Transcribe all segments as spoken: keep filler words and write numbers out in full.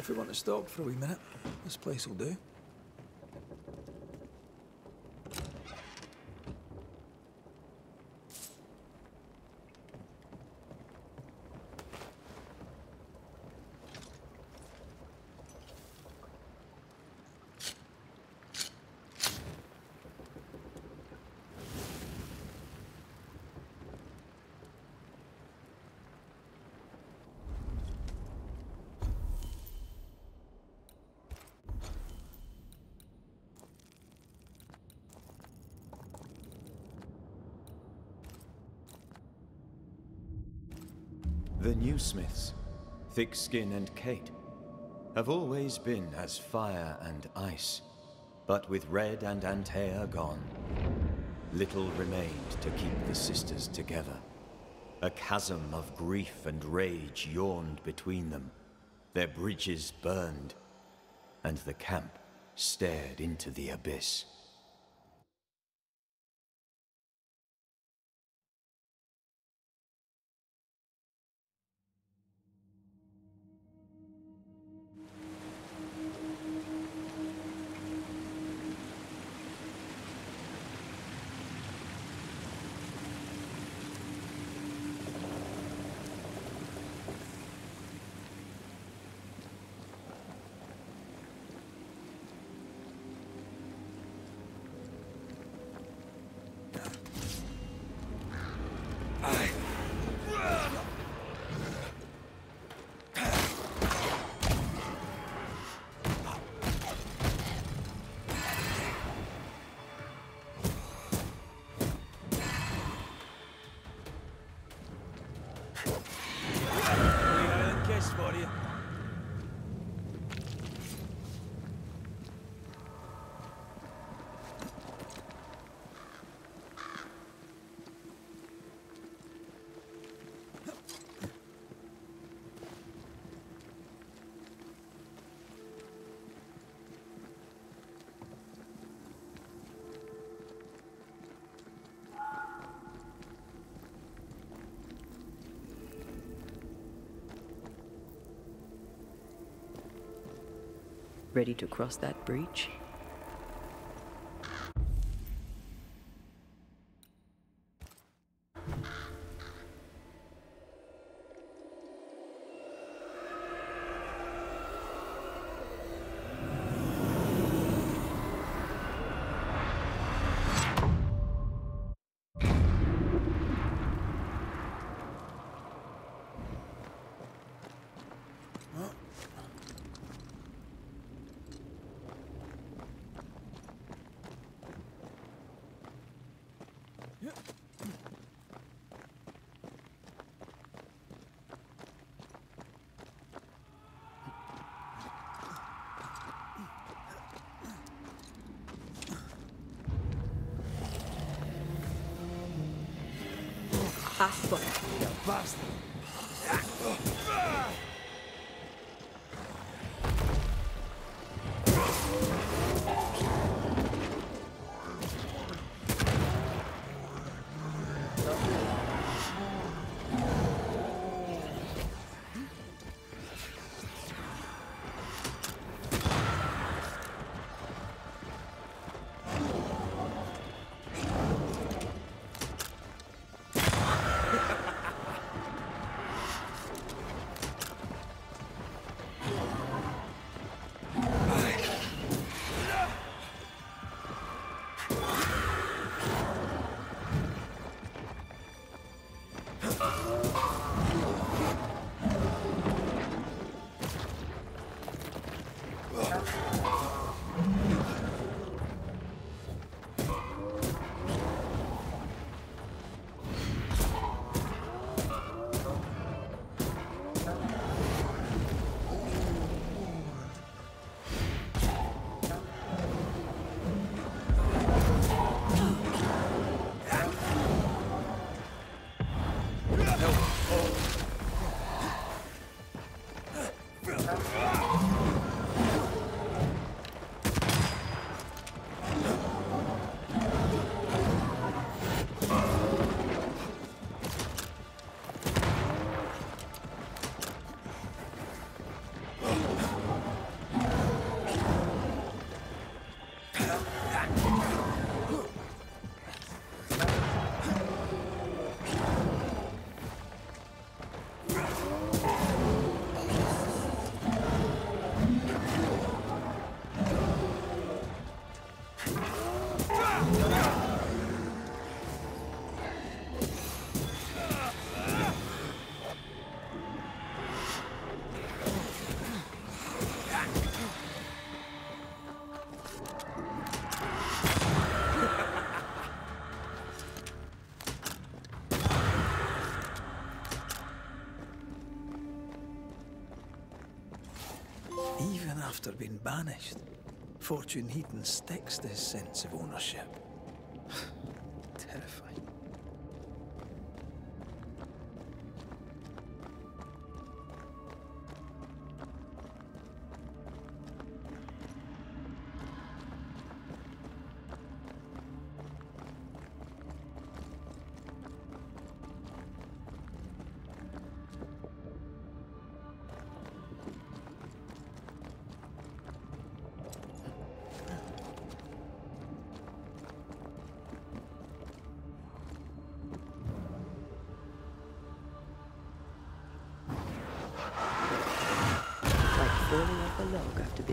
if we want to stop for a wee minute, this place will do. The new Smiths, Thickskin and Kate, have always been as fire and ice, but with Red and Antea gone, little remained to keep the sisters together. A chasm of grief and rage yawned between them, their bridges burned, and the camp stared into the abyss. Ready to cross that breach? Boston. Yeah, Boston. Oh. Even after being banished, Fortune Heaton sticks to his sense of ownership. Terrifying.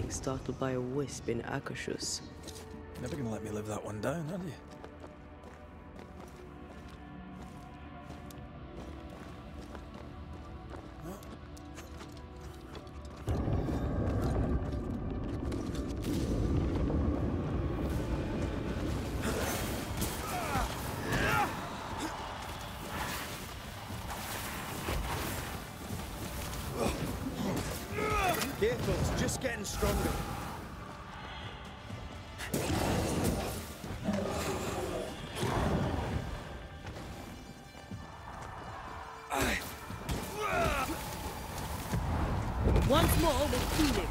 Startled by a wisp in Akershus. Never gonna let me live that one down, are you? Stronger. Once more with feeling.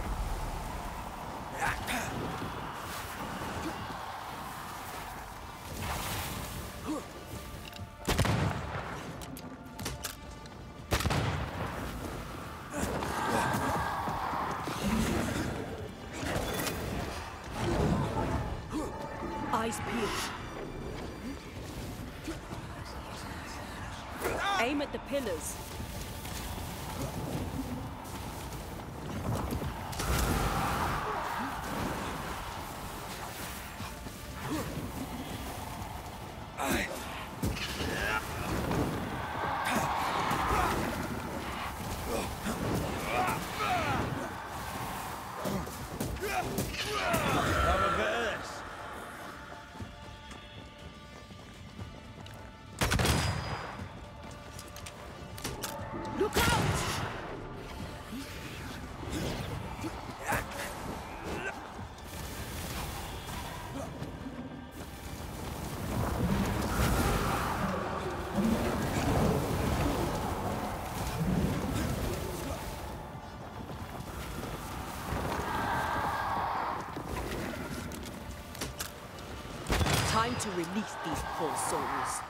Aim at the pillars. Time to release these poor souls.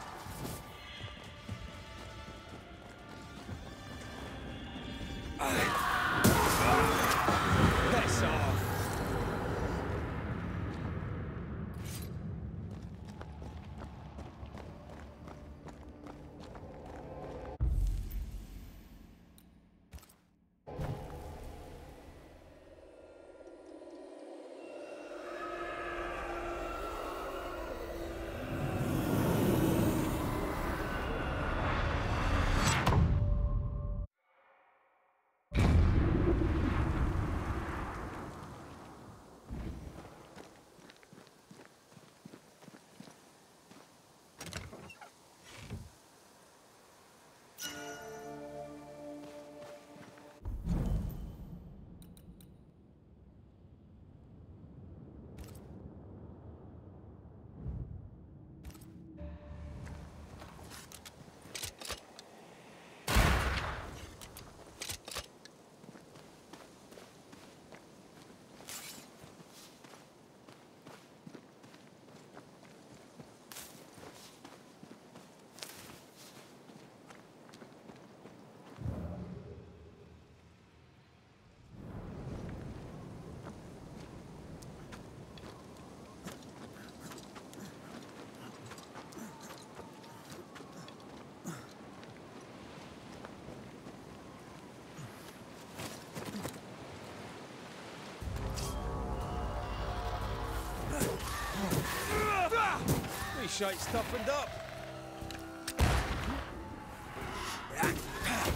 Shite's toughened up.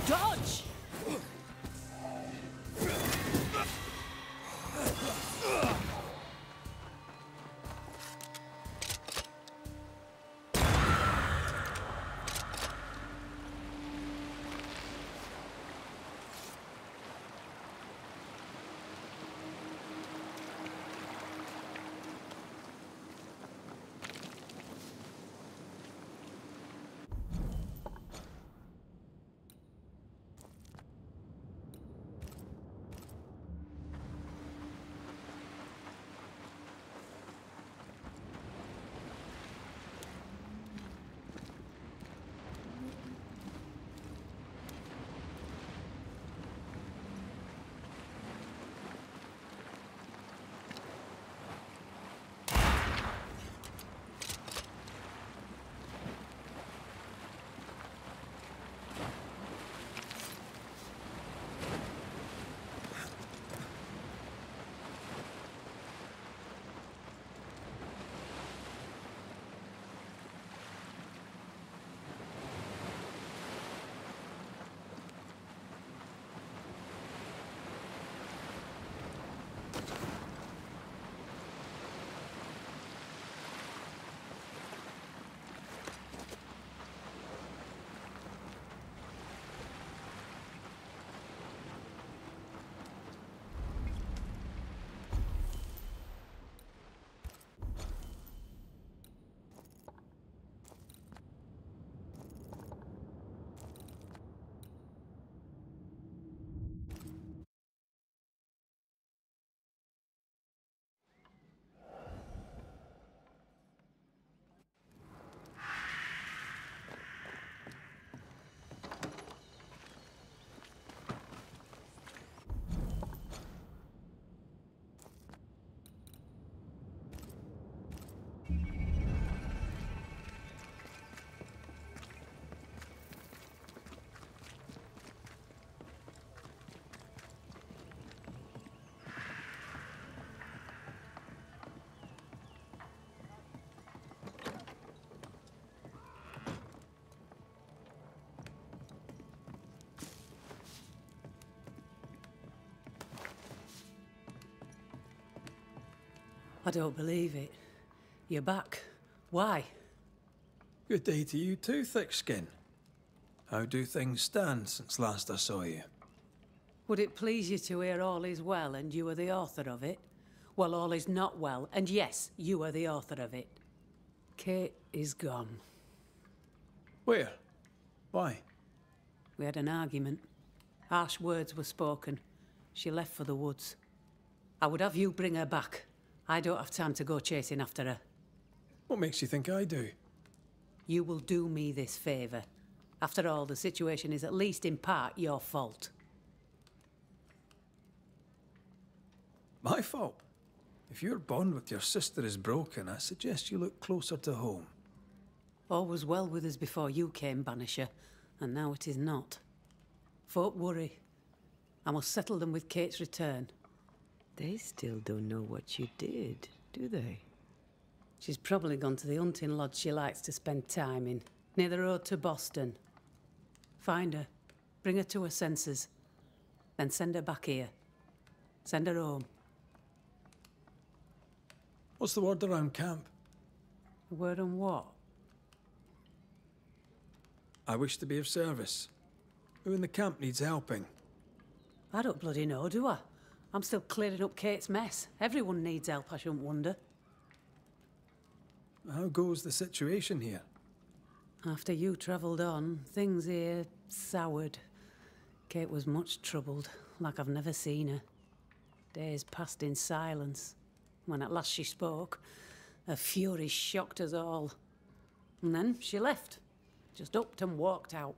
Dodge! I don't believe it. You're back. Why? Good day to you too, Thickskin. How do things stand since last I saw you? Would it please you to hear all is well and you are the author of it? Well, all is not well, and yes, you are the author of it. Kate is gone. Where? Why? We had an argument. Harsh words were spoken. She left for the woods. I would have you bring her back. I don't have time to go chasing after her. What makes you think I do? You will do me this favour. After all, the situation is at least in part your fault. My fault? If your bond with your sister is broken, I suggest you look closer to home. All was well with us before you came, Banisher, and now it is not. Folk worry. I must settle them with Kate's return. They still don't know what you did, do they? She's probably gone to the hunting lodge she likes to spend time in, near the road to Boston. Find her, bring her to her senses, then send her back here. Send her home. What's the word around camp? The word on what? I wish to be of service. Who in the camp needs helping? I don't bloody know, do I? I'm still clearing up Kate's mess. Everyone needs help, I shouldn't wonder. How goes the situation here? After you travelled on, things here soured. Kate was much troubled, like I've never seen her. Days passed in silence. When at last she spoke, her fury shocked us all. And then she left. Just upped and walked out.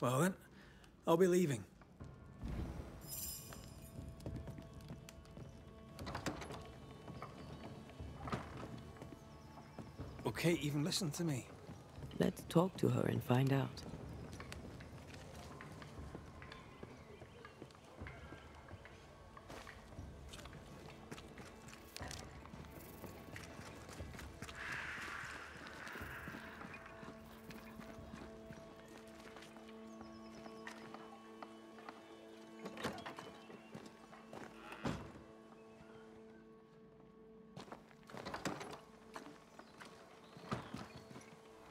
Well then, I'll be leaving. Okay, even listen to me. Let's talk to her and find out.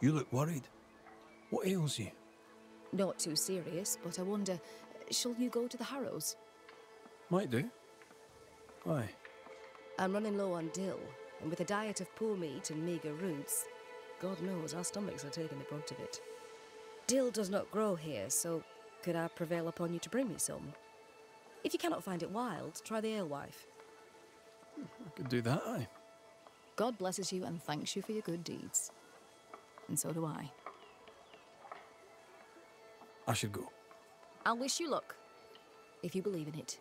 You look worried. What ails you? Not too serious, but I wonder, shall you go to the Harrows? Might do. Why? I'm running low on dill, and with a diet of poor meat and meagre roots, God knows our stomachs are taking the brunt of it. Dill does not grow here, so could I prevail upon you to bring me some? If you cannot find it wild, try the alewife. I could do that, aye. God blesses you and thanks you for your good deeds. And so do I. I should go. I'll wish you luck, if you believe in it.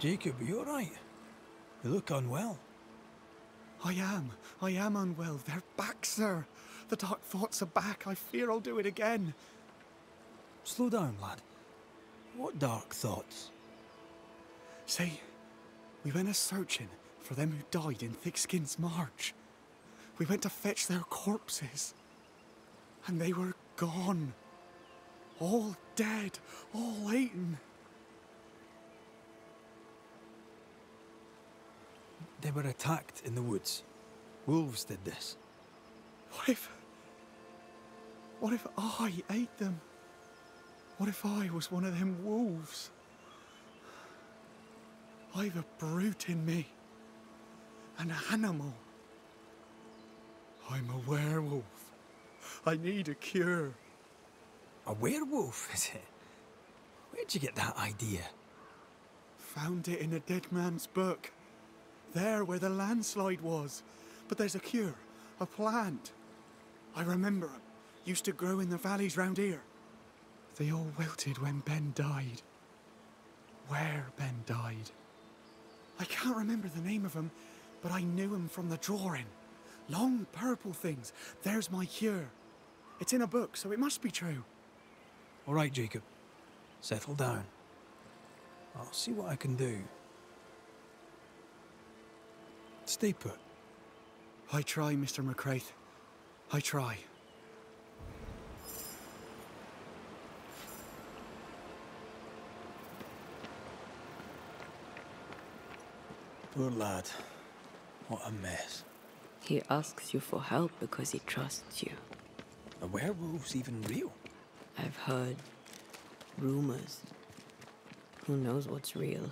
Jacob, are you all right? You look unwell. I am. I am unwell. They're back, sir. The dark thoughts are back. I fear I'll do it again. Slow down, lad. What dark thoughts? See, we went a-searching for them who died in Thickskin's march. We went to fetch their corpses, and they were gone. All dead, all eaten. They were attacked in the woods. Wolves did this. What if... What if I ate them? What if I was one of them wolves? I've a brute in me. An animal. I'm a werewolf. I need a cure. A werewolf, is it? Where'd you get that idea? Found it in a dead man's book. There where the landslide was. But there's a cure. A plant. I remember it. Used to grow in the valleys round here. They all wilted when Ben died. Where Ben died. I can't remember the name of him, but I knew him from the drawing. Long purple things. There's my cure. It's in a book, so it must be true. All right, Jacob. Settle down. I'll see what I can do. Stay put. I try, Mister MacRae. I try. Poor lad. What a mess. He asks you for help because he trusts you. Are werewolves even real? I've heard rumors. Who knows what's real?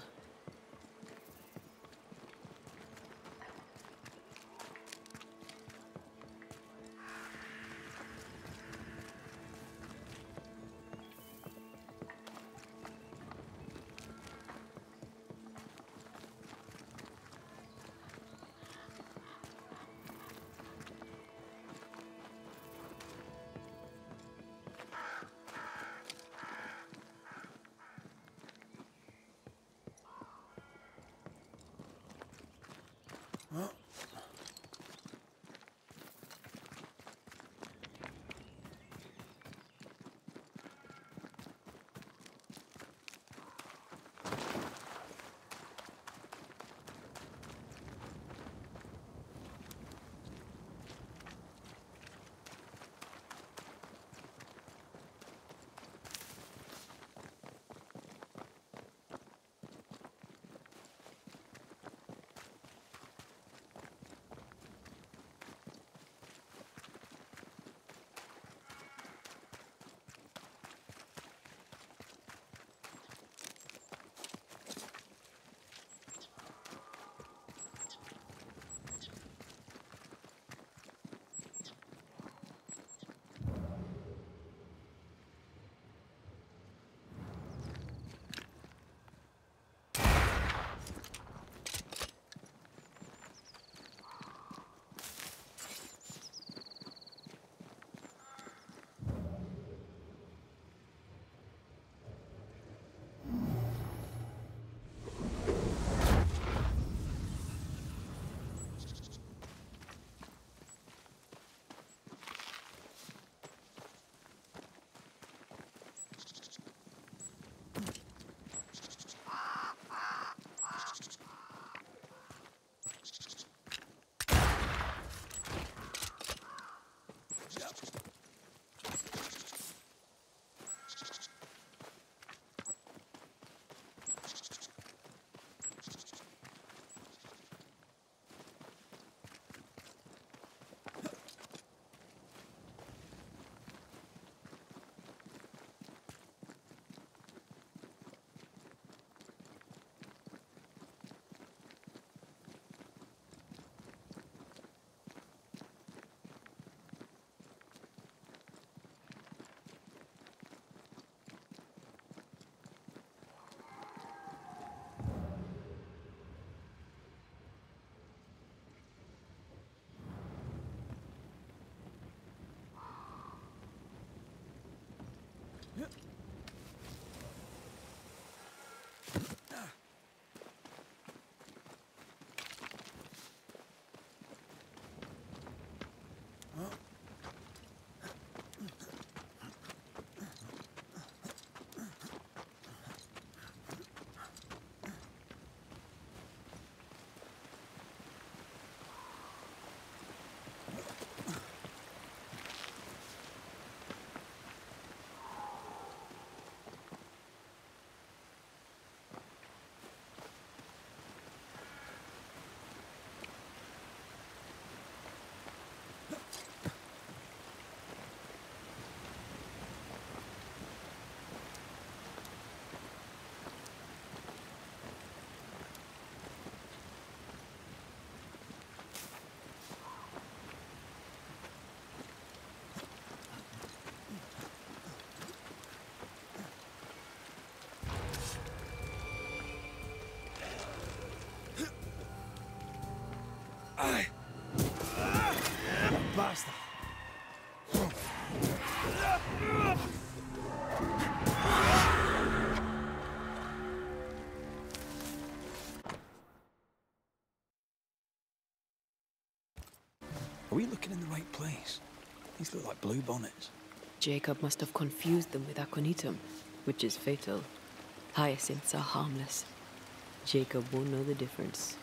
I... Bastard! Are we looking in the right place? These look like blue bonnets. Jacob must have confused them with aconitum, which is fatal. Hyacinths are harmless. Jacob won't know the difference.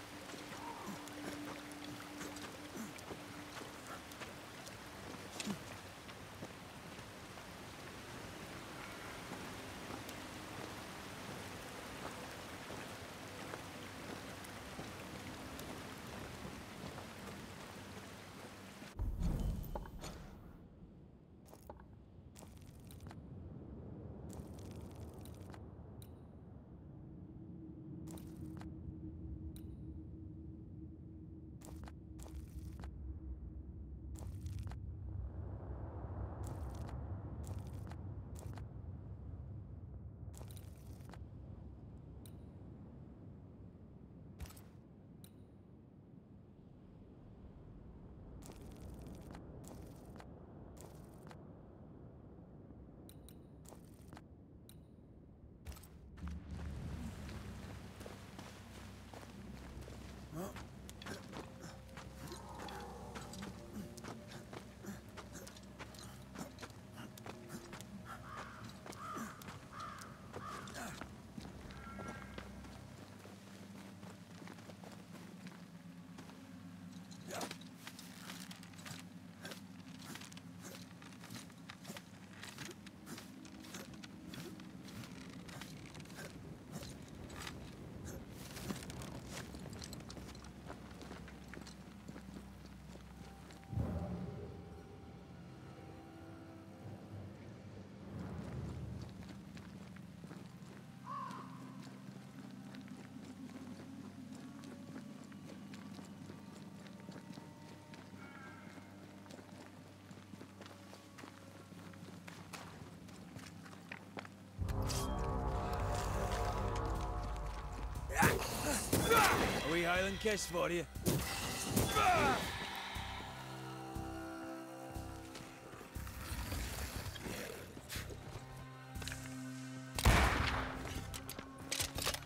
A wee Highland kiss for you.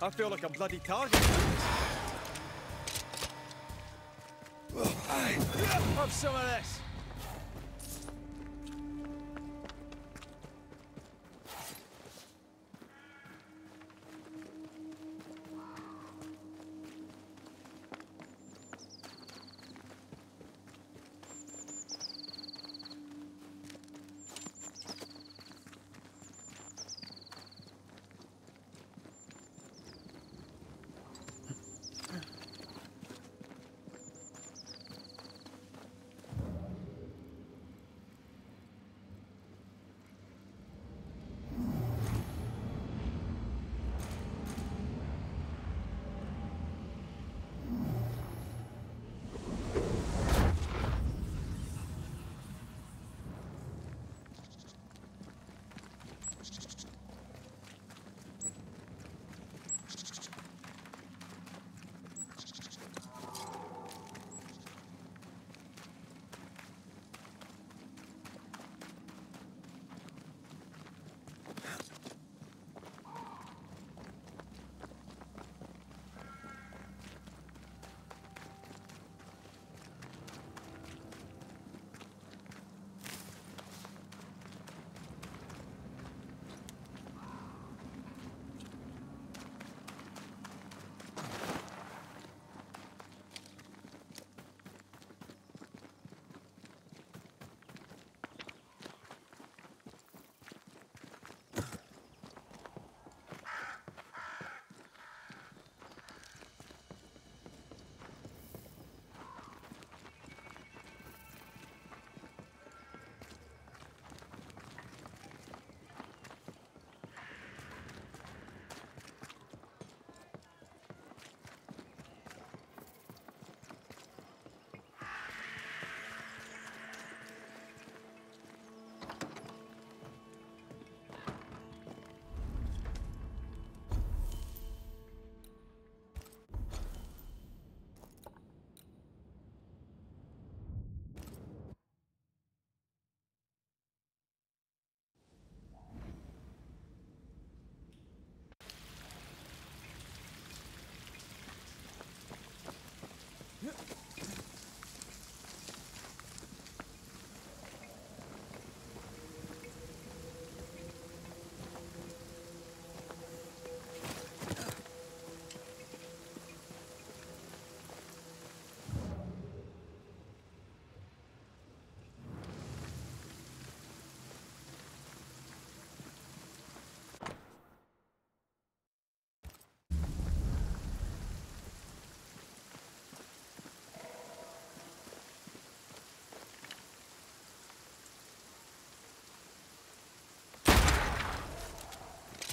I feel like a bloody target. Have some of this.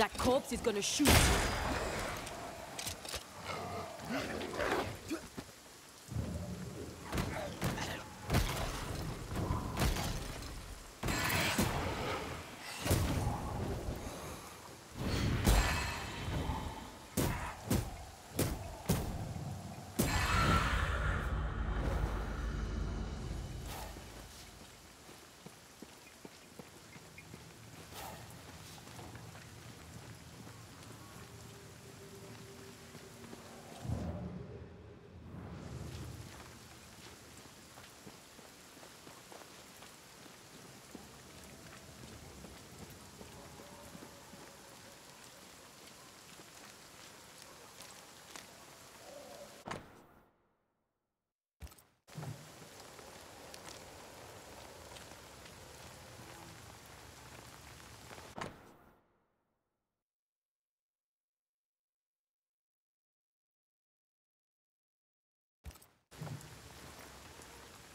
That corpse is gonna shoot you.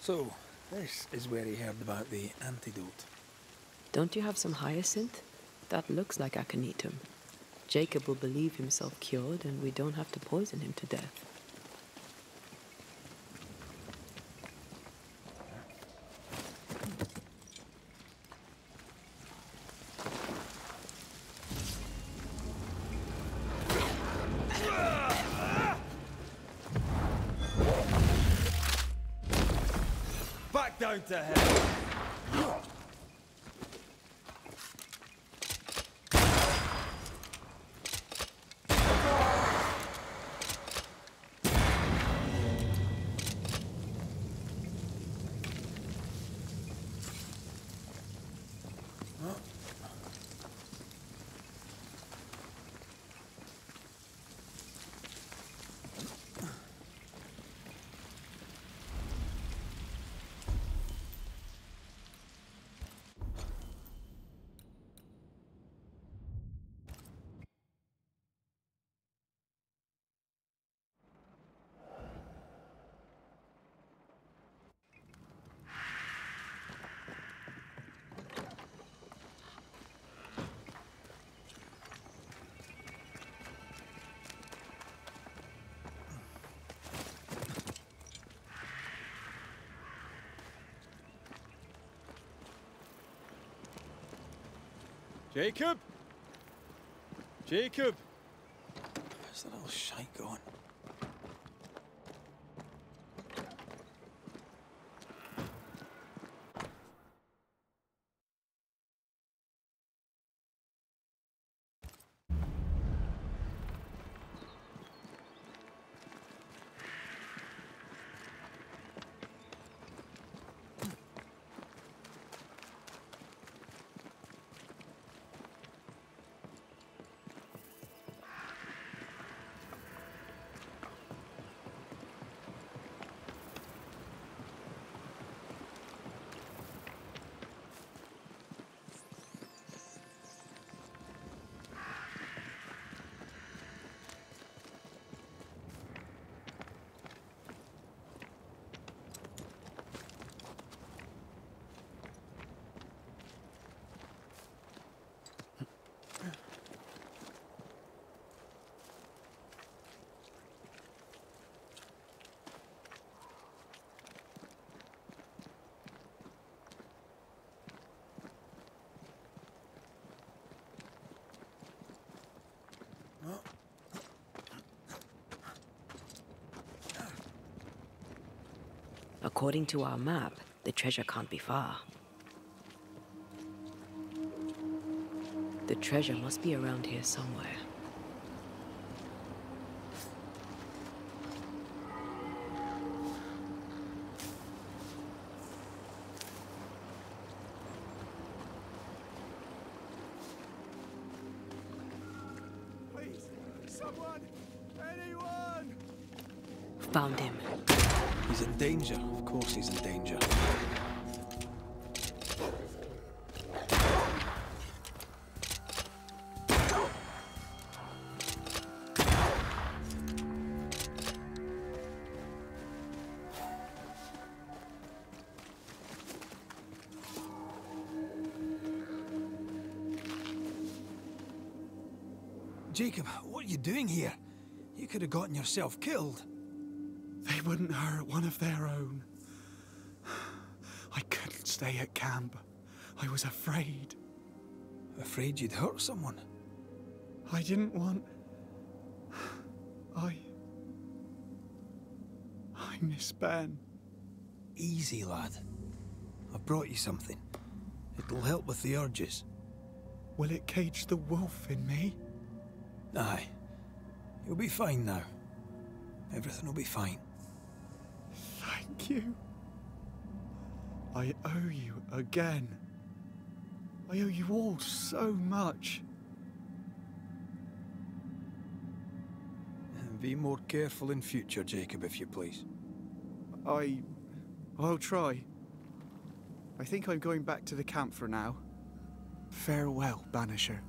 So, this is where he heard about the antidote. Don't you have some hyacinth? That looks like aconitum. Jacob will believe himself cured, and we don't have to poison him to death. To hell. Huh? Jacob? Jacob? Where's that little shite going? According to our map, the treasure can't be far. The treasure must be around here somewhere. Please, someone, anyone! Found him. He's in danger. Of course he's in danger. Jacob, what are you doing here? You could have gotten yourself killed. They wouldn't hurt one of their own. I couldn't stay at camp. I was afraid. Afraid you'd hurt someone? I didn't want... I... I miss Ben. Easy, lad. I've brought you something. It'll help with the urges. Will it cage the wolf in me? Aye. You'll be fine now. Everything will be fine. Thank you. I owe you again. I owe you all so much. Be more careful in future, Jacob, if you please. I... I'll try. I think I'm going back to the camp for now. Farewell, Banisher.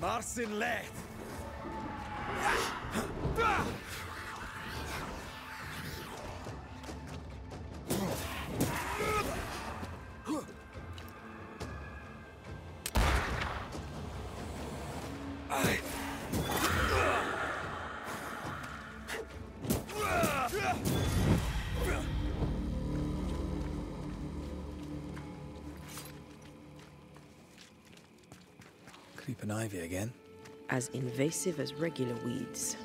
Marcin left. An ivy again. As invasive as regular weeds.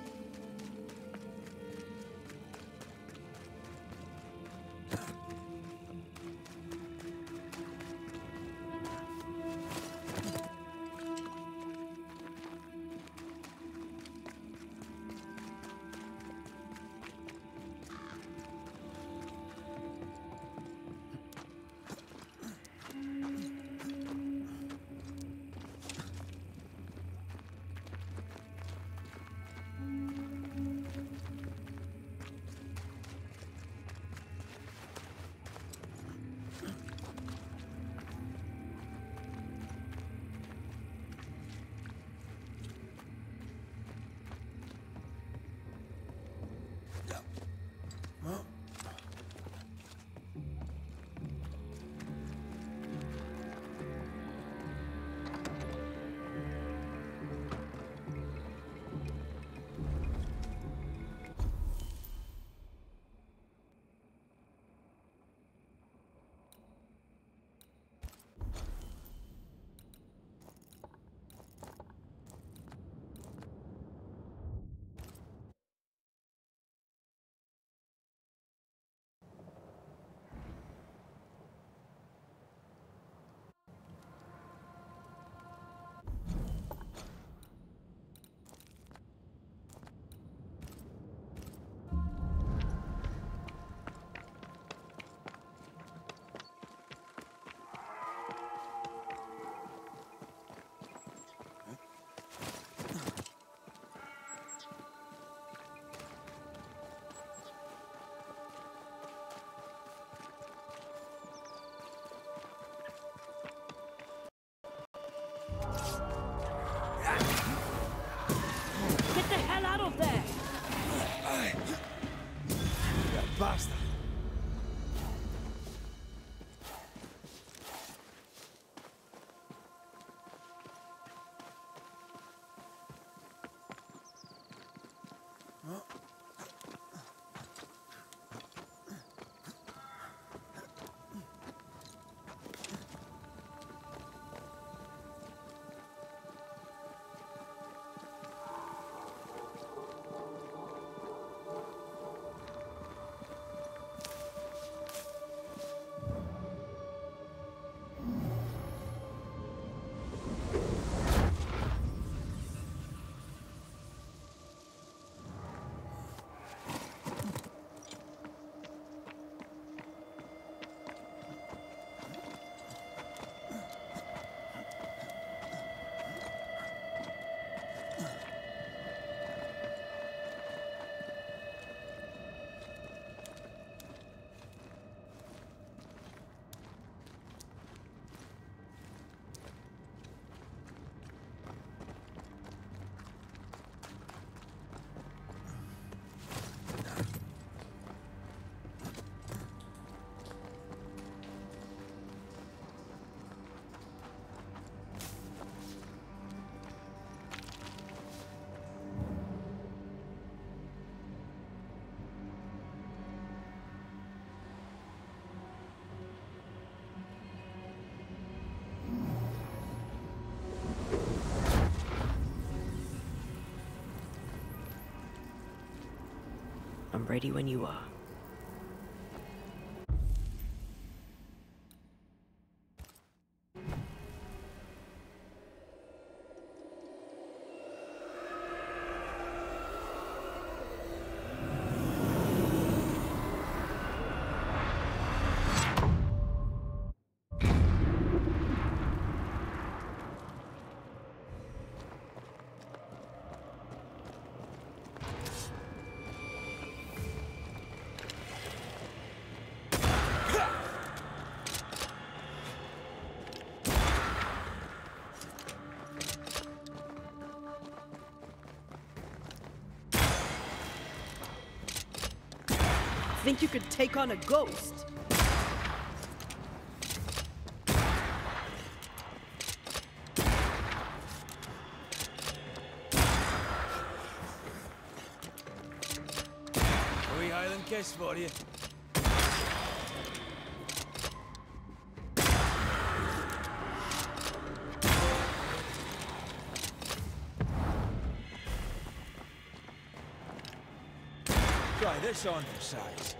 Basta. I'm ready when you are. think you could take on a ghost? We Highland guests for you. Try this on for size.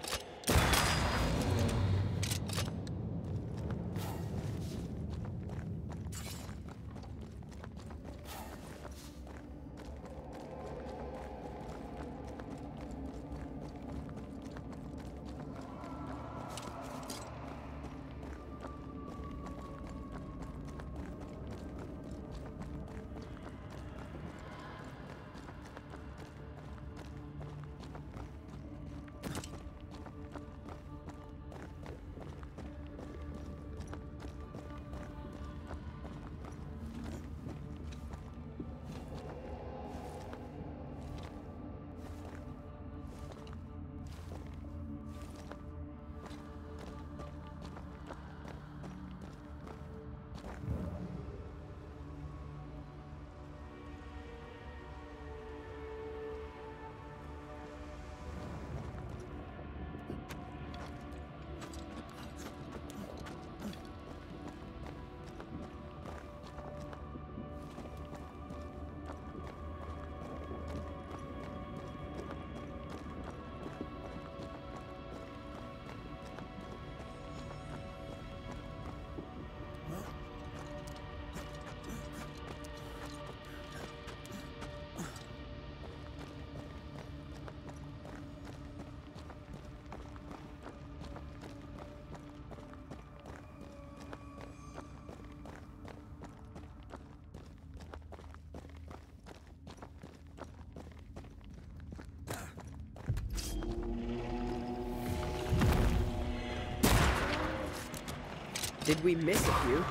Did we miss a few?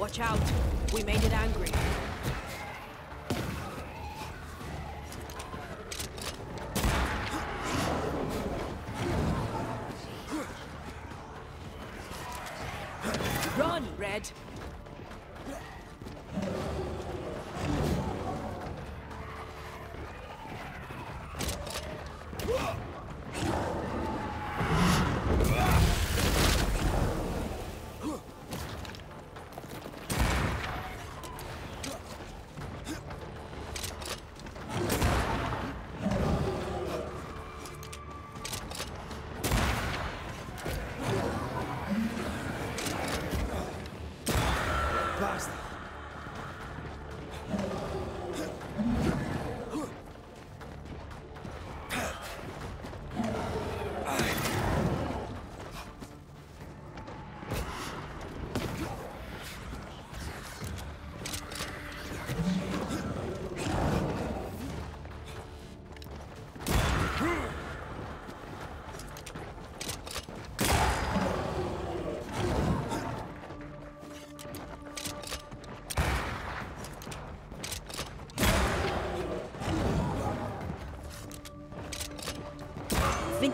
Watch out! We made it angry. Run, Red!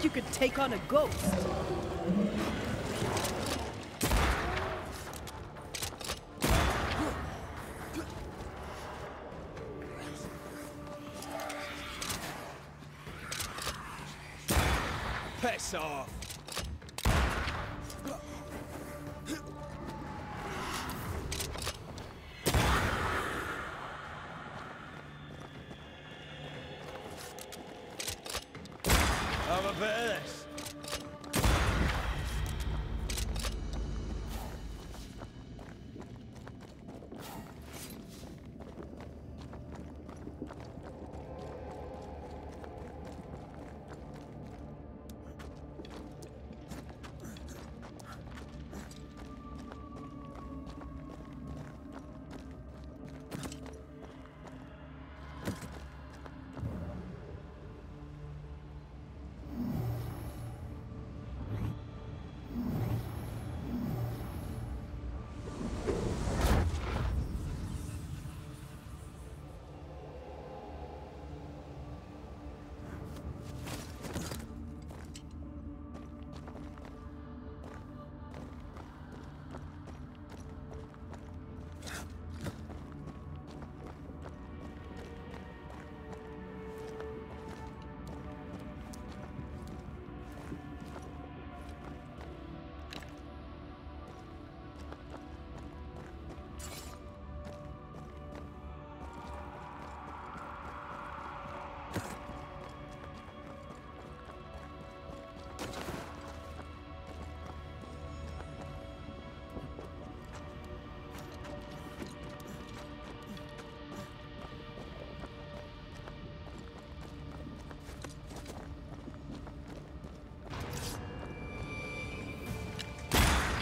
You could take on a ghost. Piss off.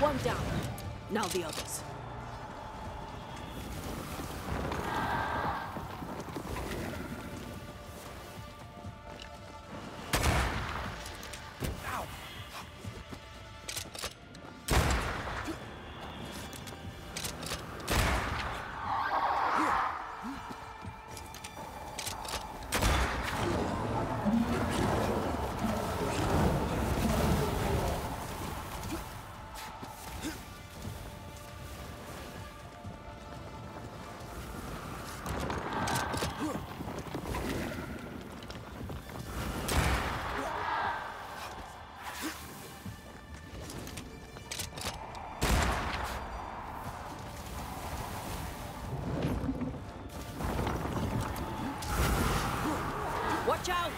One down. Now the others. Watch out!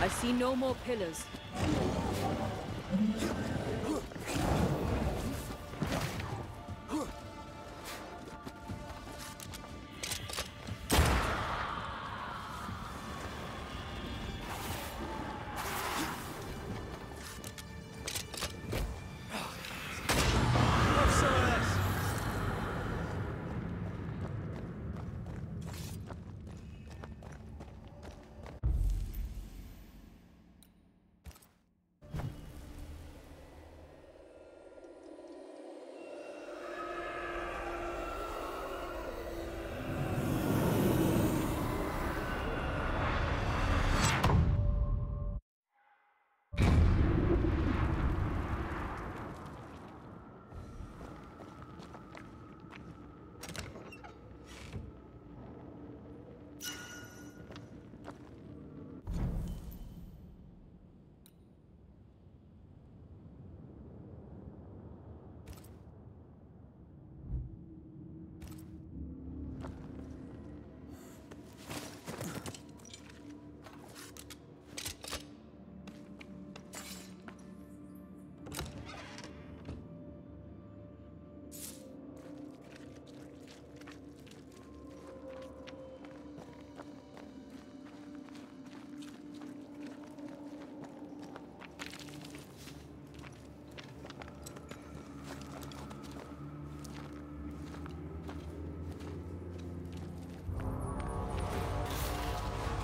I see no more pillars.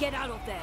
Get out of there!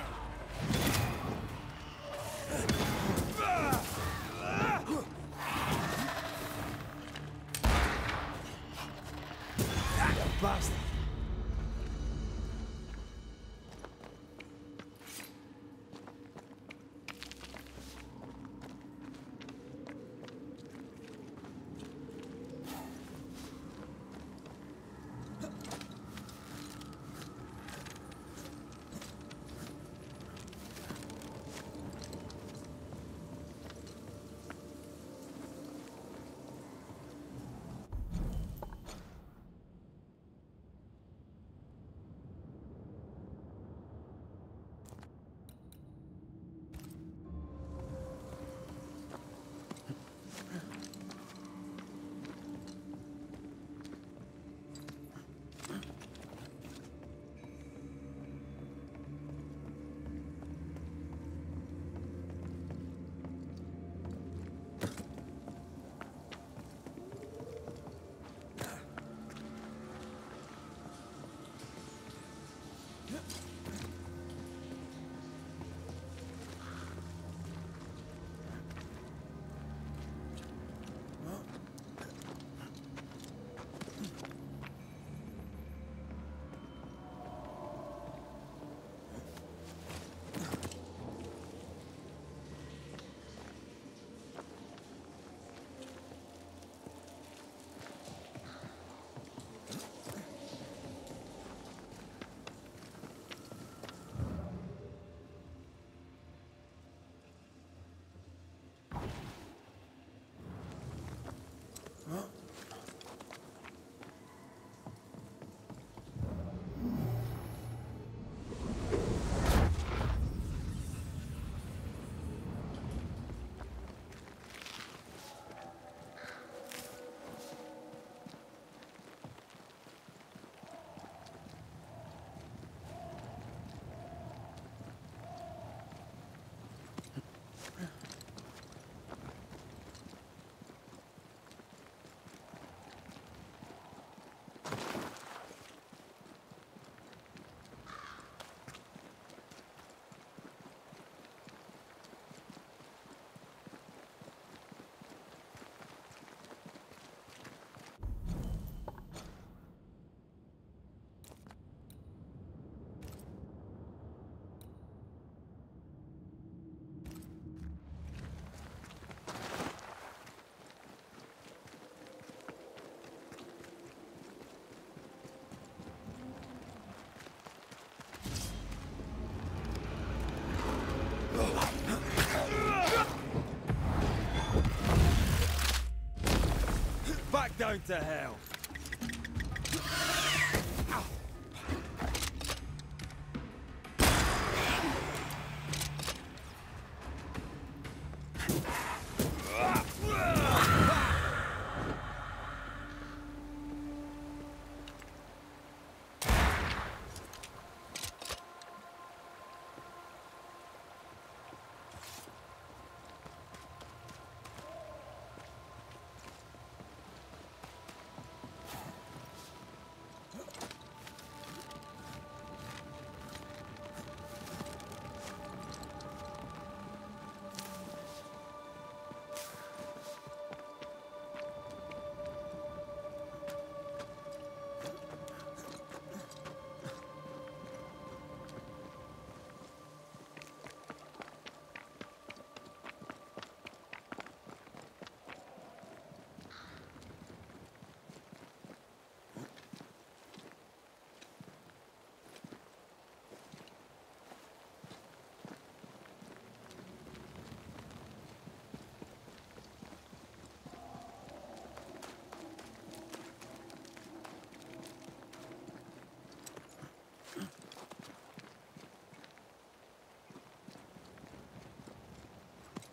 back down to hell.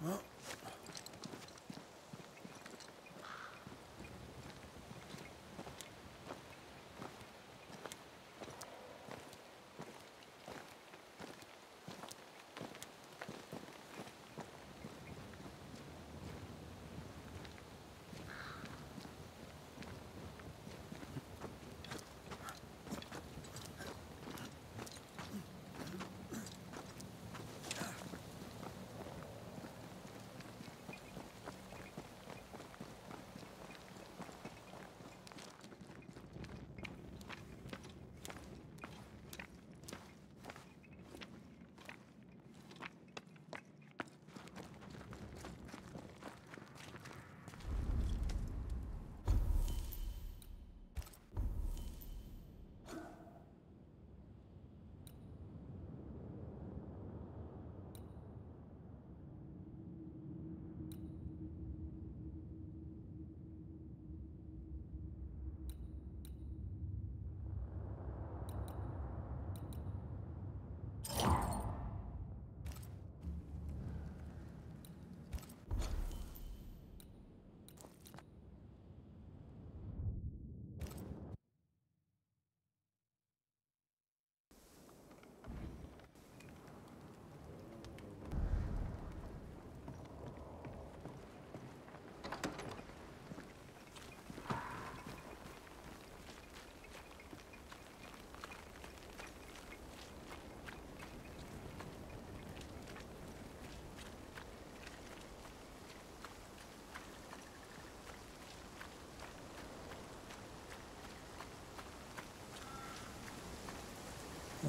Huh?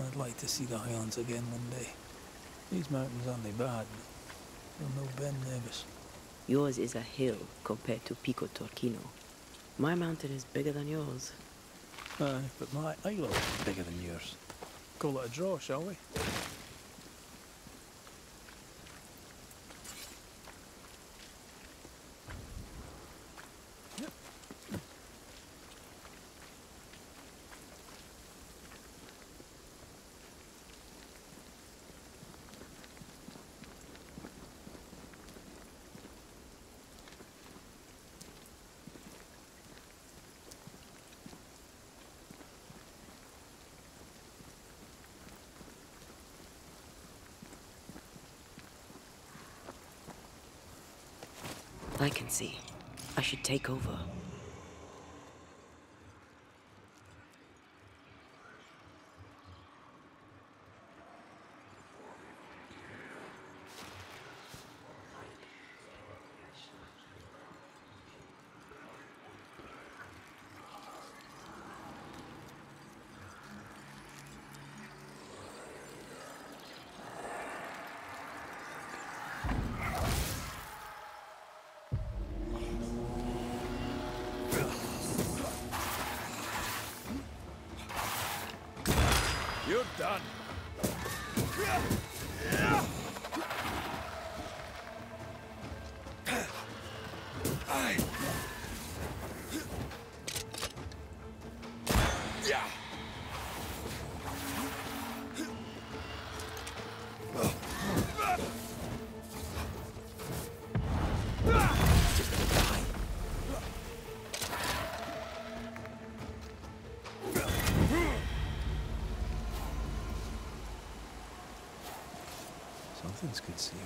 I'd like to see the Highlands again one day. These mountains aren't they bad, but they'll know Ben Nevis. Yours is a hill compared to Pico Torquino. My mountain is bigger than yours. Aye, but my island is bigger than yours. Call it a draw, shall we? I can see. I should take over. You're done. I... weapons concealed.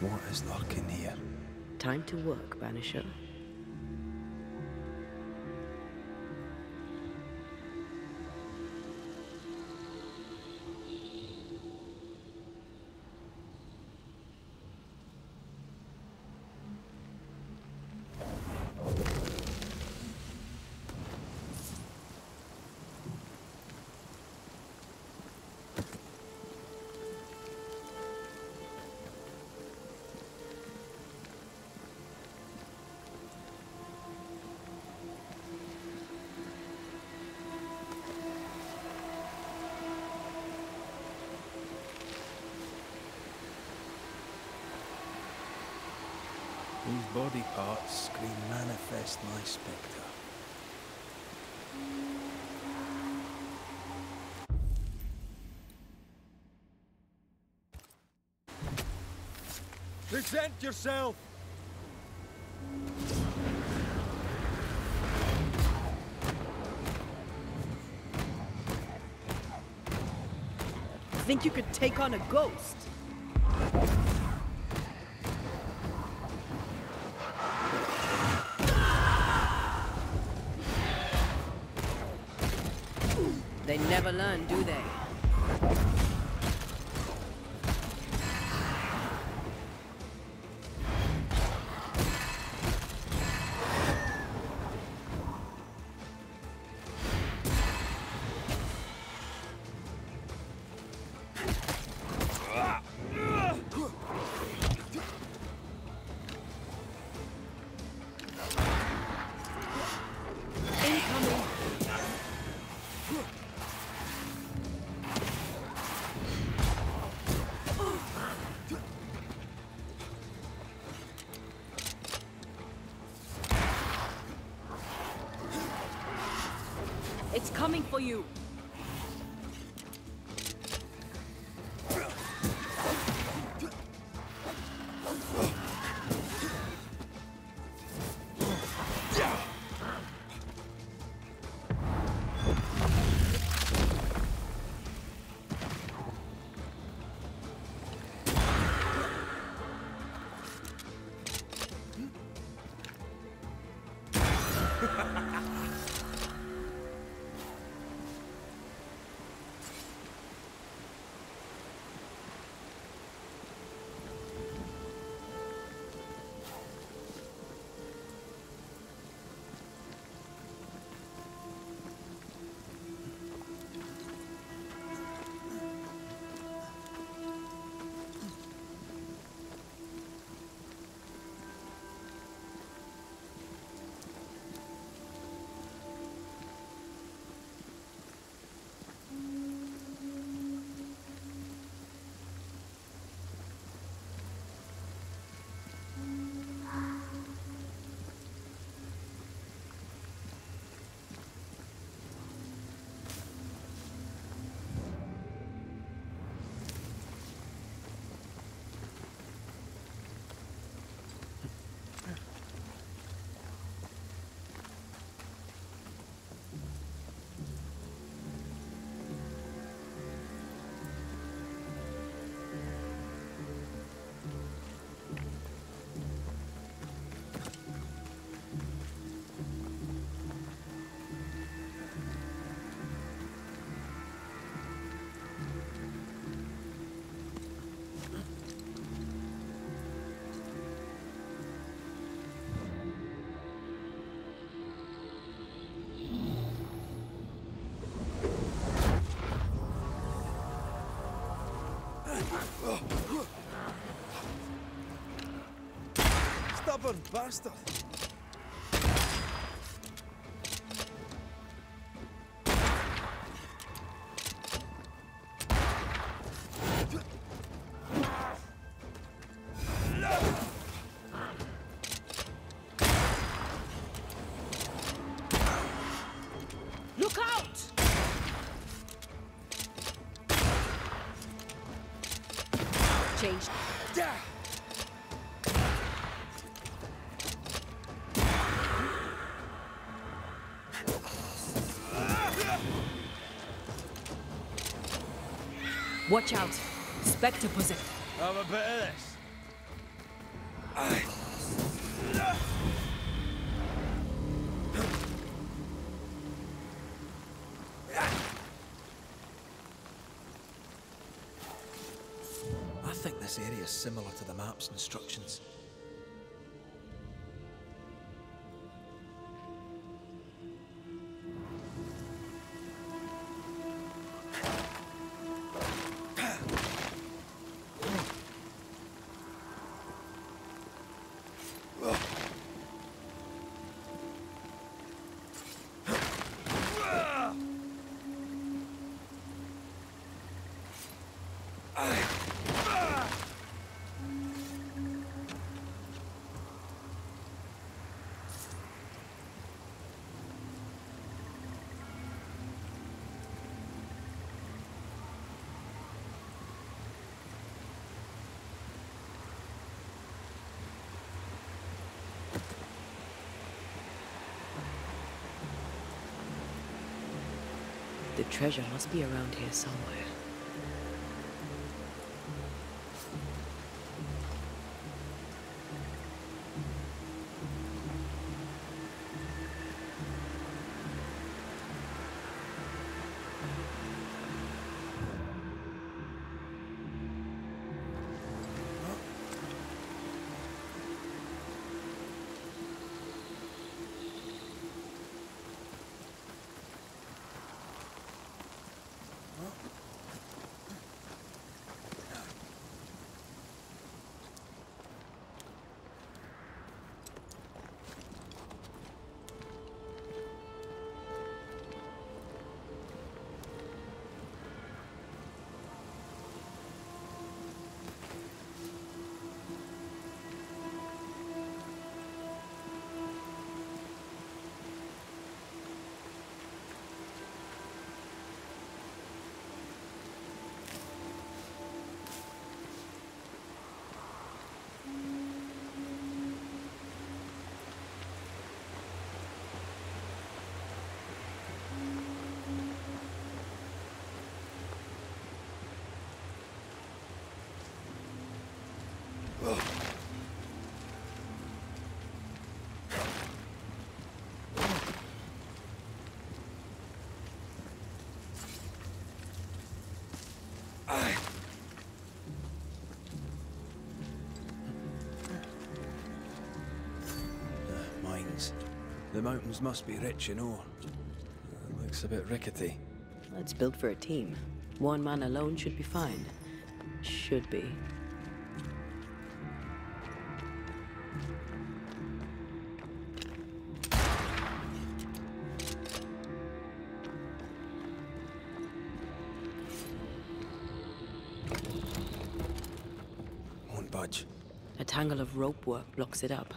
What is lurking here? Time to work, Banisher. These body parts scream manifest my spectre. Present yourself! Think you could take on a ghost? Never learn, do they? It's coming for you! stubborn bastard. Watch out. Spectre possessed. Have a bit of this. I think this area is similar to the map's instructions. The treasure must be around here somewhere. The mountains must be rich in ore. It looks a bit rickety. It's built for a team. One man alone should be fine. Should be. Won't budge. A tangle of rope work blocks it up.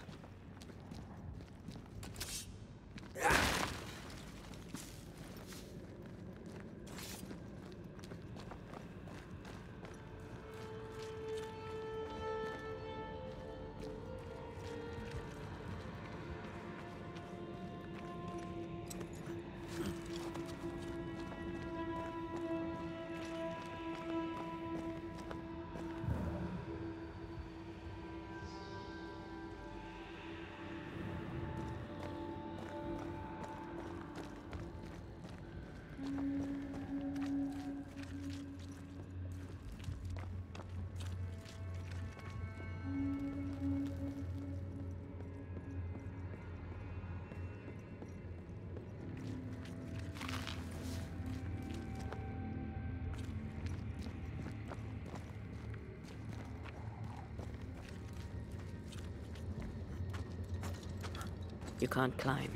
You can't climb,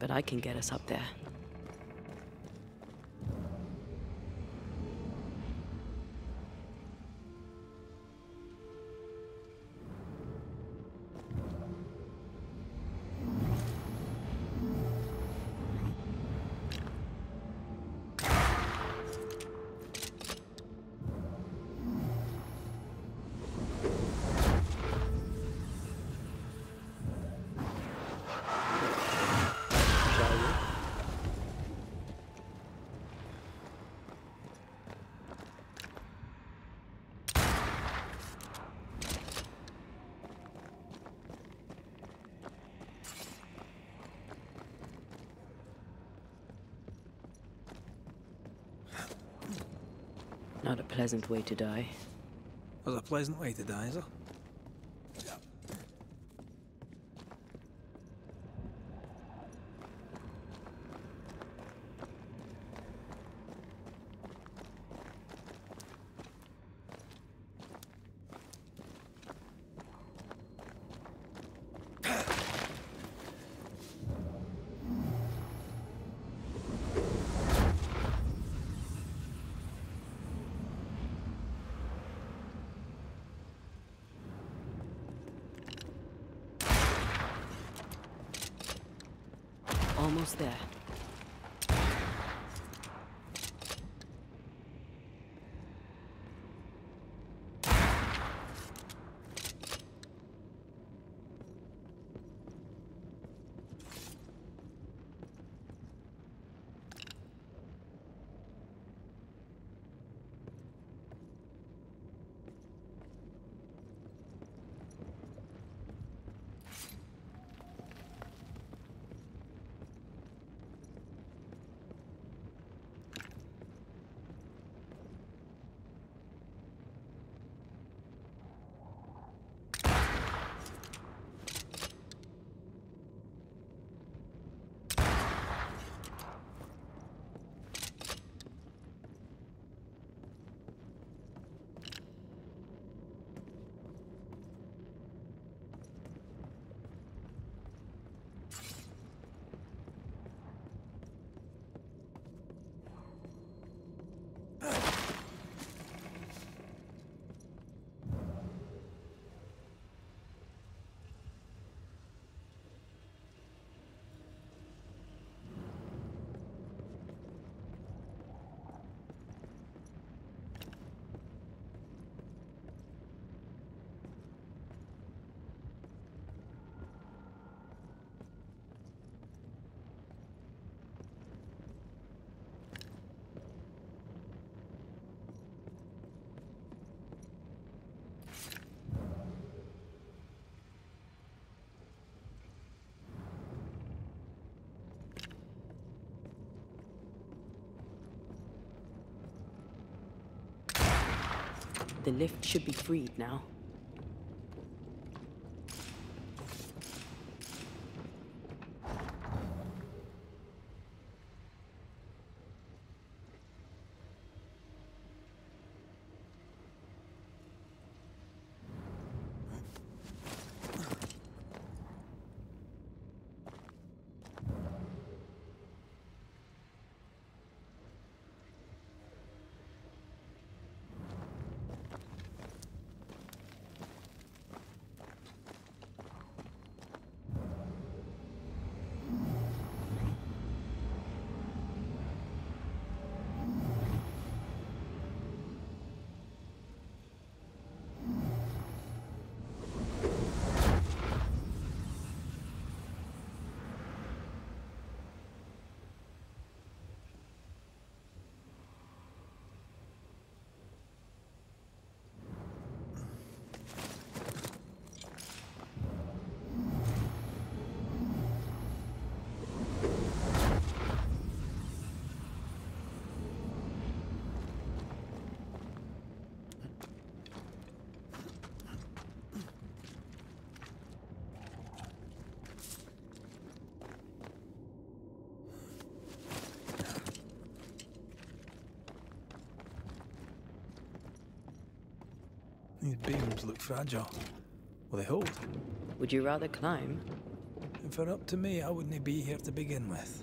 but I can get us up there. Not a pleasant way to die. Not a pleasant way to die, is it? Almost there. The lift should be freed now. These beams look fragile. Will they hold? Would you rather climb? If it were up to me, I wouldn't be here to begin with.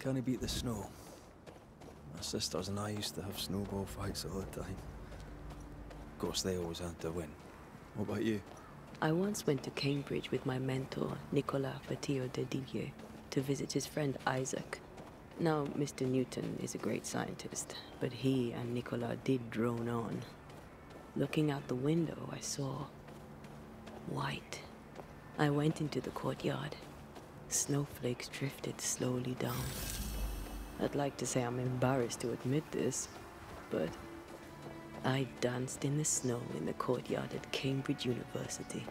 Can't beat the snow. My sisters and I used to have snowball fights all the time. Of course, they always had to win. What about you? I once went to Cambridge with my mentor, Nicolas Petillo de Digue, to visit his friend Isaac. Now, Mister Newton is a great scientist, but he and Nicolas did drone on. Looking out the window, I saw white. I went into the courtyard. Snowflakes drifted slowly down. I'd like to say I'm embarrassed to admit this, but I danced in the snow in the courtyard at Cambridge University.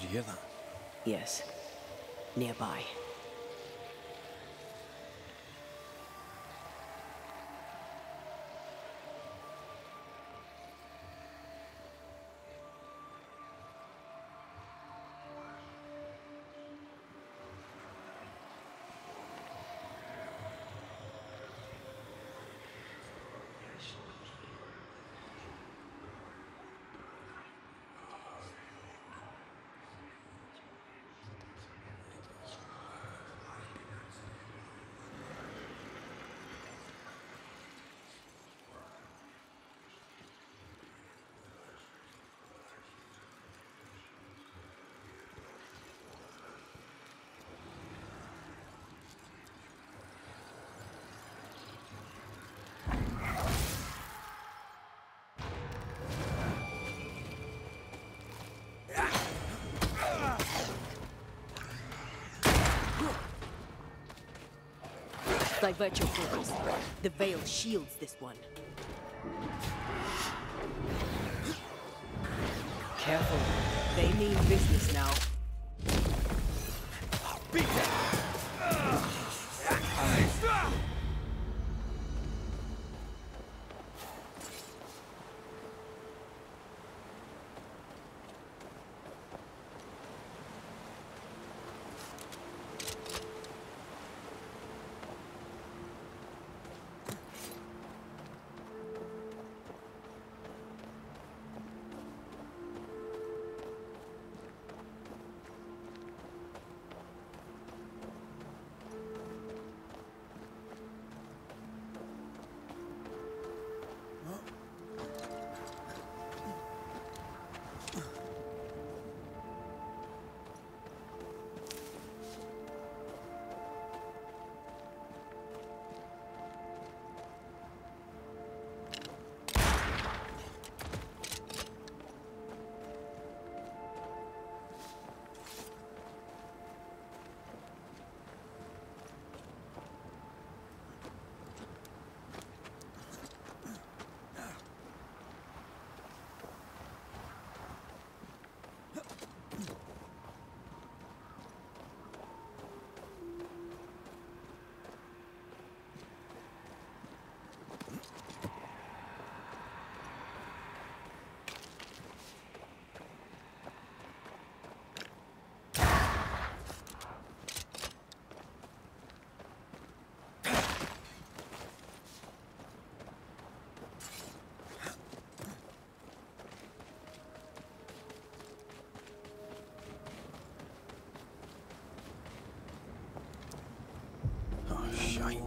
Did you hear that? Yes. Nearby. Divert your focus. The veil shields this one. Careful. They mean business now. Beat them! going.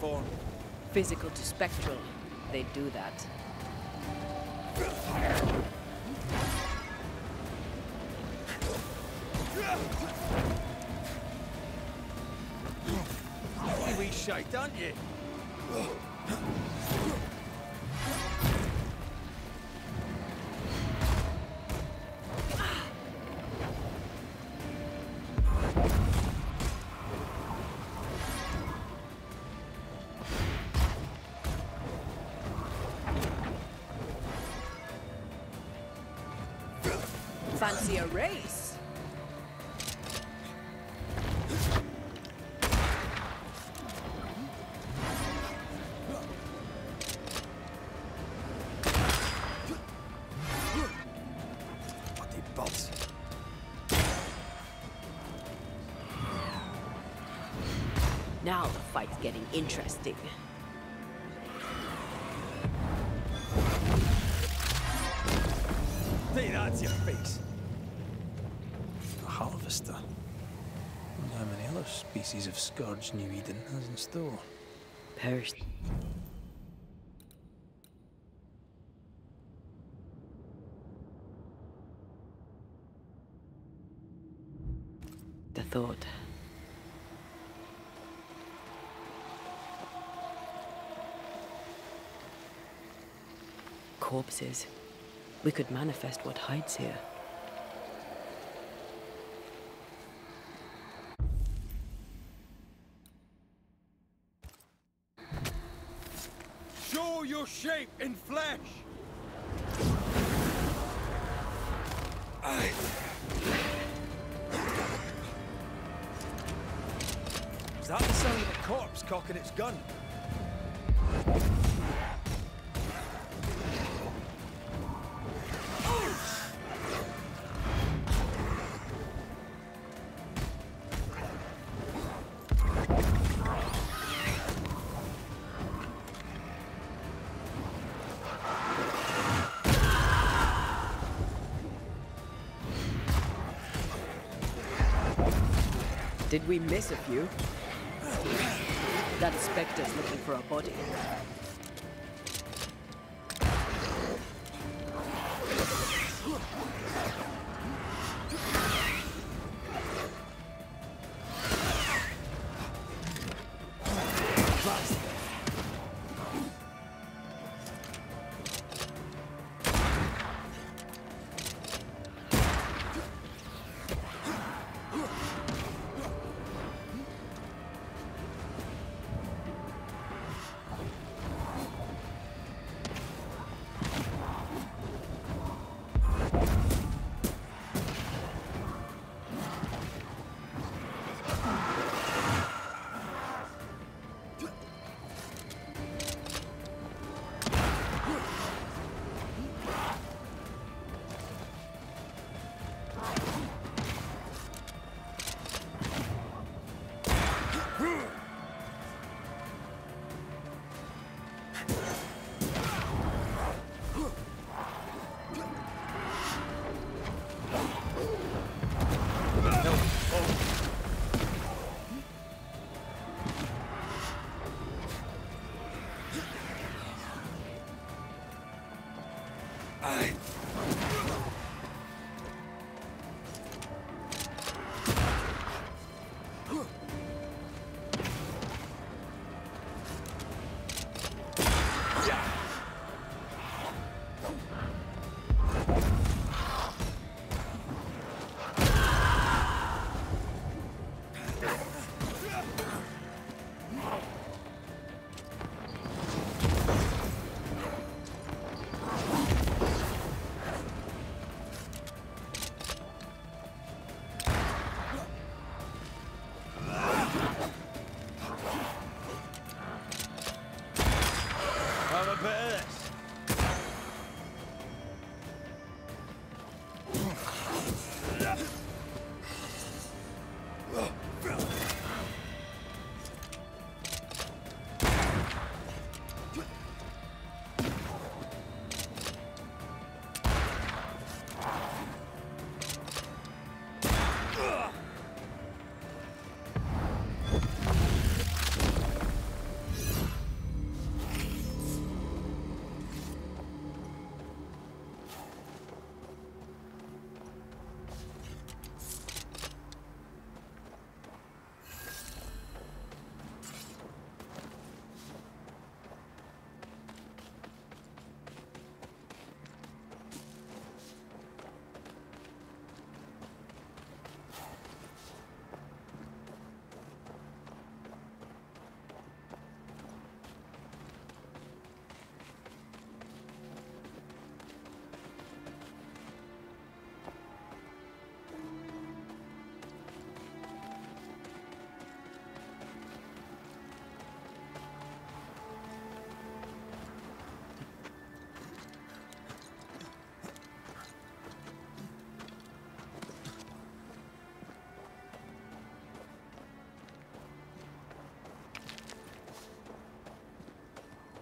Form. Physical to spectral, they do that. You wee shite, don't you? Fancy a race? Bloody bots. Now the fight's getting interesting. See, that's your face. Harvester. I wonder how many other species of scourge New Eden has in store. Perished. The thought. Corpses. We could manifest what hides here. Your shape in flesh. I... Is that the sound of a corpse cocking its gun? Did we miss a few? That specter's looking for a body.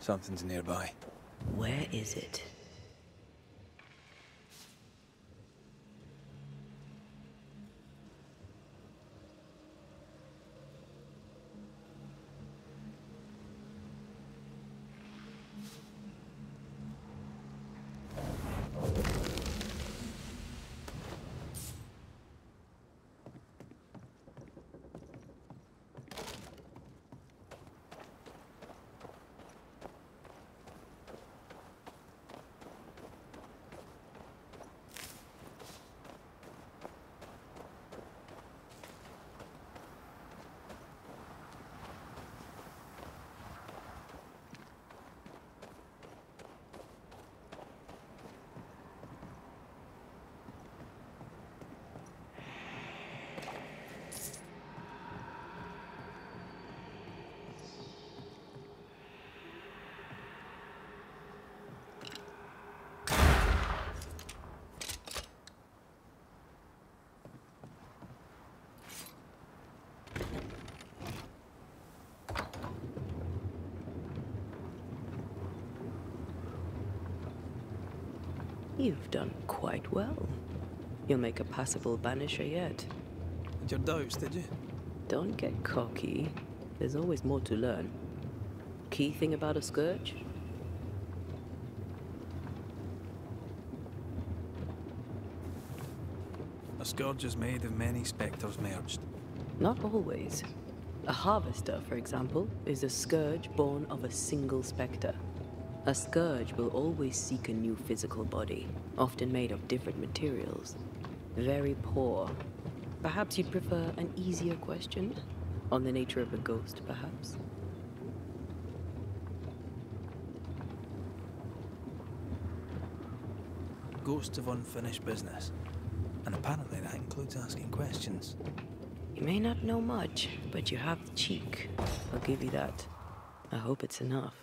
Something's nearby. Where is it? You've done quite well. You'll make a passable Banisher yet. And your doubts, did you? Don't get cocky. There's always more to learn. Key thing about a Scourge? A Scourge is made of many spectres merged. Not always. A Harvester, for example, is a Scourge born of a single spectre. A Scourge will always seek a new physical body, often made of different materials. Very poor. Perhaps you'd prefer an easier question? On the nature of a ghost, perhaps? Ghosts of unfinished business. And apparently that includes asking questions. You may not know much, but you have the cheek. I'll give you that. I hope it's enough.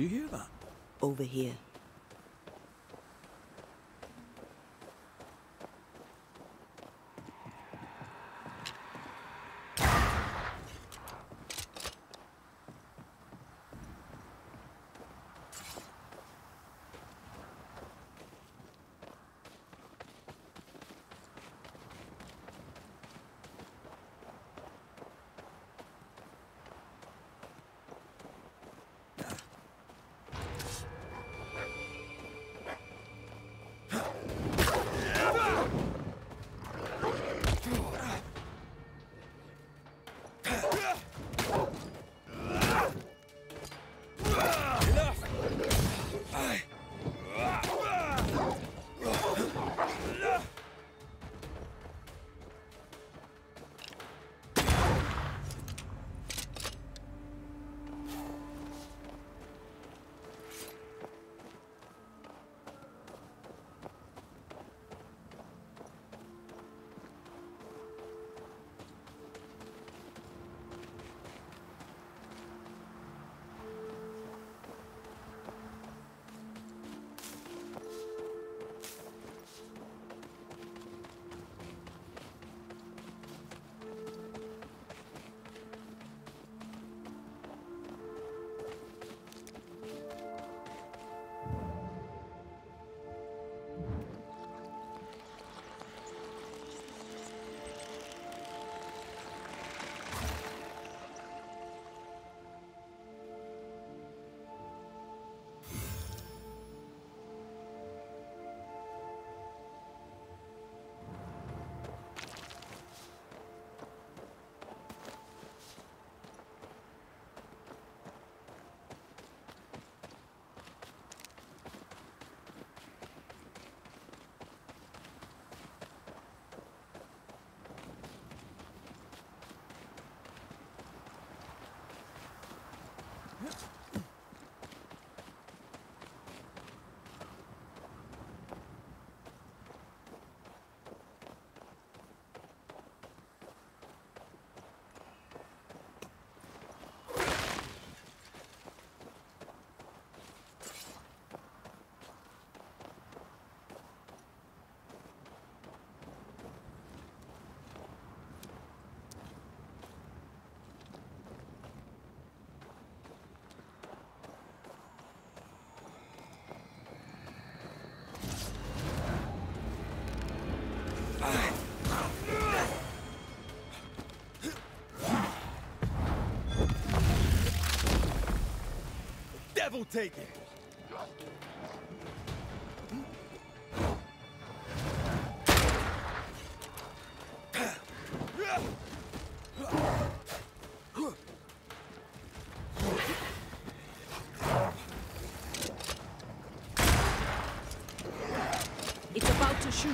Do you hear that? Over here. Devil take it! It's about to shoot.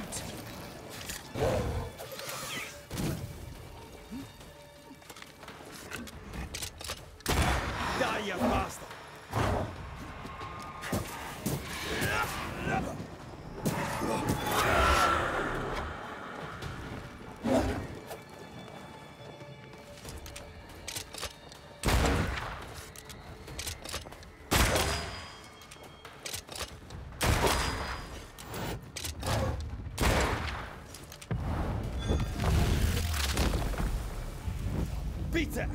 Pizza!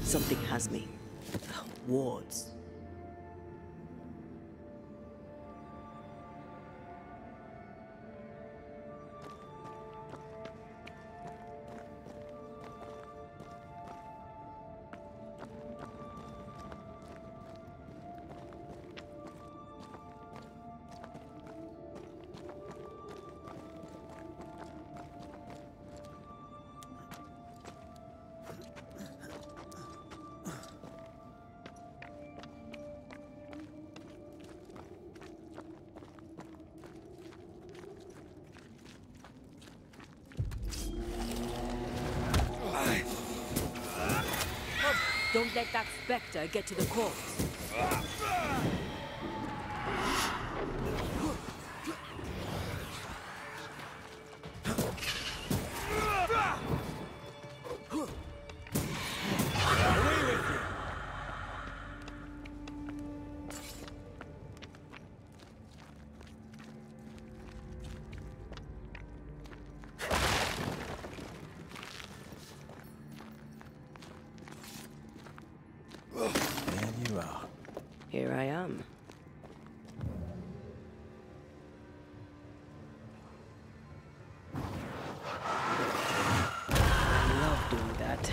Something has me. Wards. Don't let that specter get to the corpse. Here I am. I love doing that.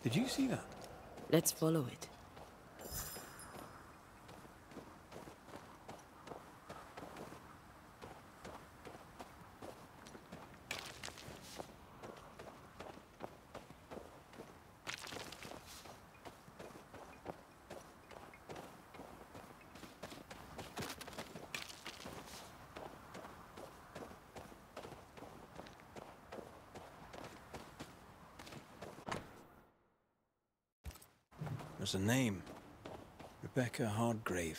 Did you see that? Let's follow it. was a name. Rebecca Hardgrave.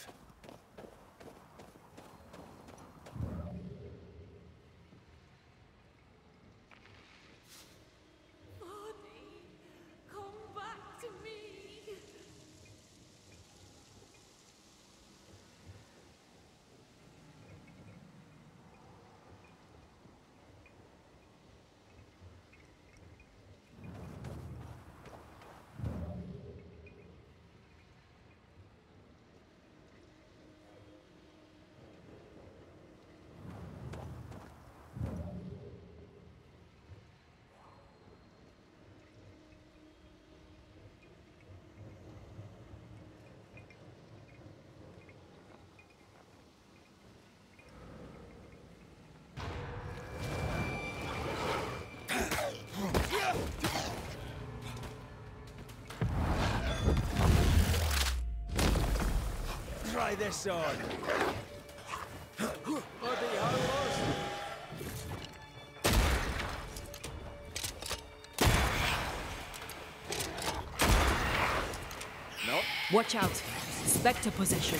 Try this on. No. Watch out. Spectre possession.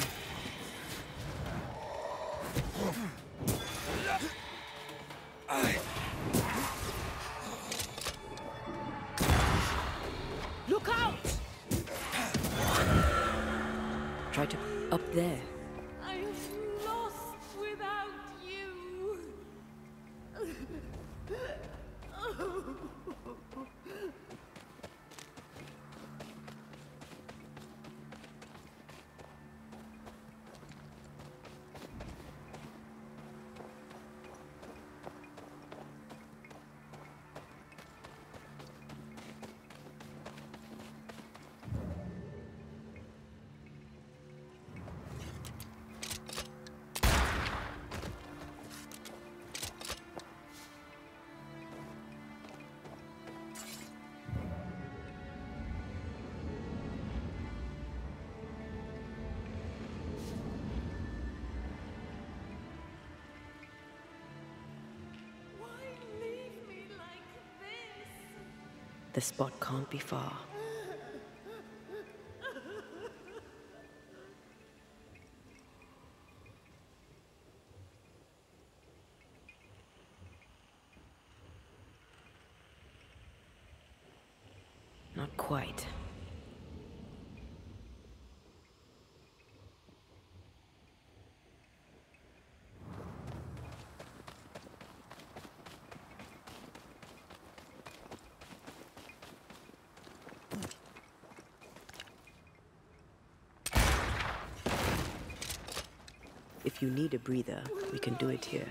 The spot can't be far. Not quite. If you need a breather, we can do it here.